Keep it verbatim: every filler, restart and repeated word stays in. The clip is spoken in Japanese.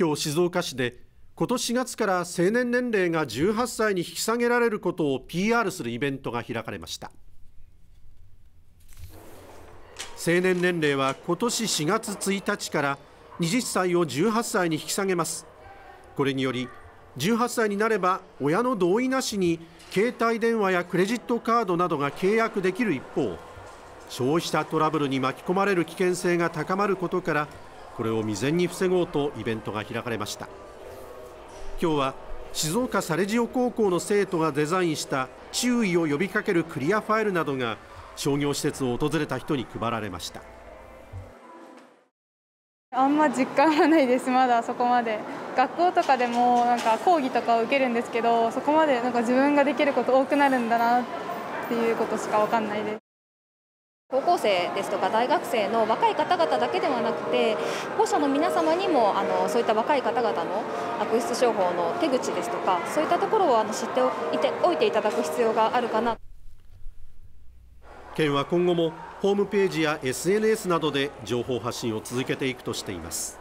今日静岡市で今年しがつから成年年齢がじゅうはっさいに引き下げられることを ピーアール するイベントが開かれました。成年年齢は今年しがつついたちからはたちをじゅうはっさいに引き下げます。これによりじゅうはっさいになれば親の同意なしに携帯電話やクレジットカードなどが契約できる一方、消費者トラブルに巻き込まれる危険性が高まることから、これを未然に防ごうとイベントが開かれました。今日は静岡サレジオ高校の生徒がデザインした注意を呼びかけるクリアファイルなどが商業施設を訪れた人に配られました。あんま実感はないです。まだそこまで学校とかでもなんか講義とかを受けるんですけど、そこまでなんか自分ができること多くなるんだなっていうことしか分かんないです。高校生ですとか大学生の若い方々だけではなくて、保護者の皆様にもあのそういった若い方々の悪質商法の手口ですとか、そういったところをあの知っておいていただく必要があるかな。県は今後もホームページや エスエヌエス などで情報発信を続けていくとしています。